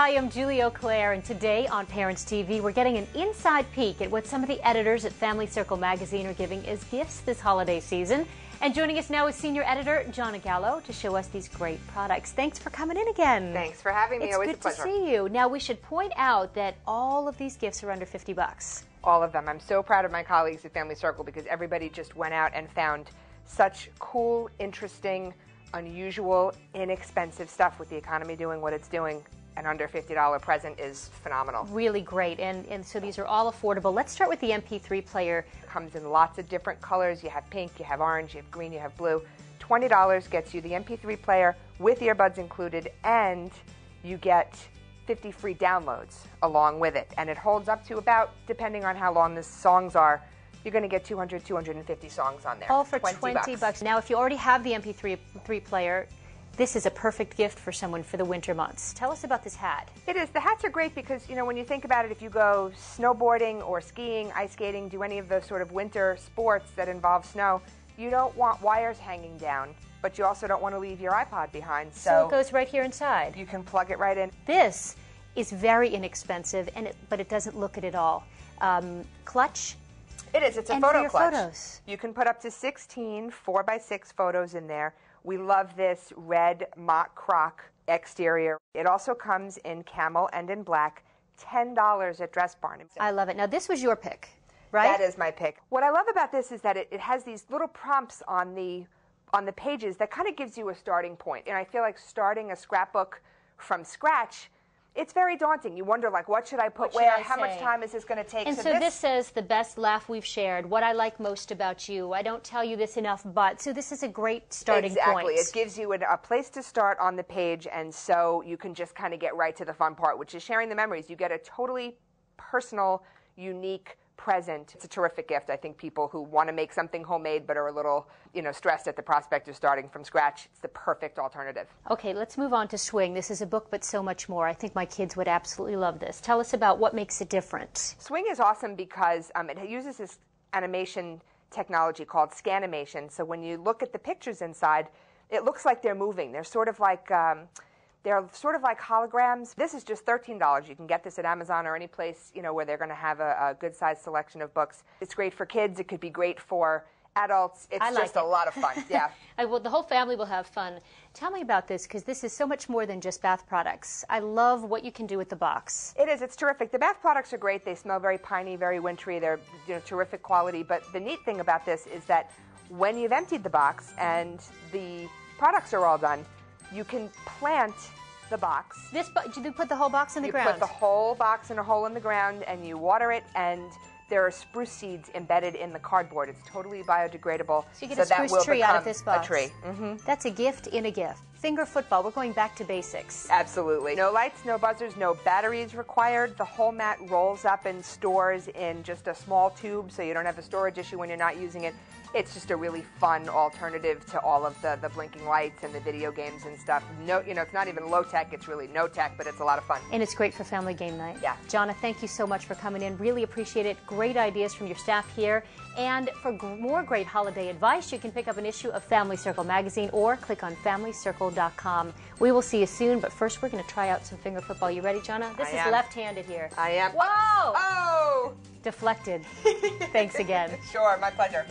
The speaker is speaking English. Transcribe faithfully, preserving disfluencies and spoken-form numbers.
Hi, I'm Julie Eau Claire, and today on Parents T V, we're getting an inside peek at what some of the editors at Family Circle magazine are giving as gifts this holiday season. And joining us now is senior editor Johnna Gallo to show us these great products. Thanks for coming in again. Thanks for having me. It's always a pleasure. It's good to see you. Now, we should point out that all of these gifts are under fifty bucks. All of them. I'm so proud of my colleagues at Family Circle because everybody just went out and found such cool, interesting, unusual, inexpensive stuff with the economy doing what it's doing. An under fifty dollar present is phenomenal. Really great, and, and so these are all affordable. Let's start with the M P three player. It comes in lots of different colors. You have pink, you have orange, you have green, you have blue. twenty dollars gets you the M P three player with earbuds included, and you get fifty free downloads along with it. And it holds up to about, depending on how long the songs are, you're going to get two hundred, two hundred fifty songs on there. All for twenty bucks. Now, if you already have the M P three player, this is a perfect gift for someone for the winter months. Tell us about this hat. It is. The hats are great because, you know, when you think about it, if you go snowboarding or skiing, ice skating, do any of those sort of winter sports that involve snow, you don't want wires hanging down, but you also don't want to leave your iPod behind. So, so it goes right here inside. You can plug it right in. This is very inexpensive, and it, but it doesn't look it at all. Um, clutch. It is. It's a and photo for your clutch. Photos. You can put up to sixteen four by six photos in there. We love this red mock croc exterior. It also comes in camel and in black, ten dollars at Dress Barn. I love it. Now, this was your pick, right? That is my pick. What I love about this is that it, it has these little prompts on the, on the pages that kind of gives you a starting point. And I feel like starting a scrapbook from scratch, it's very daunting. You wonder, like, what should I put where? How much time is this going to take? And so, so this, this says the best laugh we've shared, what I like most about you, I don't tell you this enough, but. So this is a great starting point. Exactly. It gives you a place to start on the page, and so you can just kind of get right to the fun part, which is sharing the memories. You get a totally personal, unique present. It's a terrific gift. I think people who want to make something homemade but are a little, you know, stressed at the prospect of starting from scratch, it's the perfect alternative. Okay, let's move on to Swing. This is a book but so much more. I think my kids would absolutely love this. Tell us about what makes it different. Swing is awesome because um, it uses this animation technology called Scanimation. So when you look at the pictures inside, it looks like they're moving. They're sort of like um, They're sort of like holograms. This is just thirteen dollars. You can get this at Amazon or any place, you know, where they're going to have a, a good-sized selection of books. It's great for kids. It could be great for adults. It's I like just it. a lot of fun. Yeah. I will, the whole family will have fun. Tell me about this, because this is so much more than just bath products. I love what you can do with the box. It is. It's terrific. The bath products are great. They smell very piney, very wintry. They're, you know, terrific quality. But the neat thing about this is that when you've emptied the box and the products are all done, you can plant the box. This, you put the whole box in the ground? You put the whole box in a hole in the ground, and you water it, and there are spruce seeds embedded in the cardboard. It's totally biodegradable. So you get a spruce tree out of this box. A tree. Mm-hmm. That's a gift in a gift. Finger football. We're going back to basics. Absolutely. No lights, no buzzers, no batteries required. The whole mat rolls up and stores in just a small tube, so you don't have a storage issue when you're not using it. It's just a really fun alternative to all of the, the blinking lights and the video games and stuff. No, you know, it's not even low tech, it's really no tech, but it's a lot of fun. And it's great for family game night. Yeah. Johnna, thank you so much for coming in. Really appreciate it. Great ideas from your staff here. And for more great holiday advice, you can pick up an issue of Family Circle magazine or click on family circle dot com. We will see you soon, but first we're going to try out some finger football. You ready, Johnna? This I is am. left-handed here. I am. Whoa! Oh! Deflected. Thanks again. Sure, my pleasure.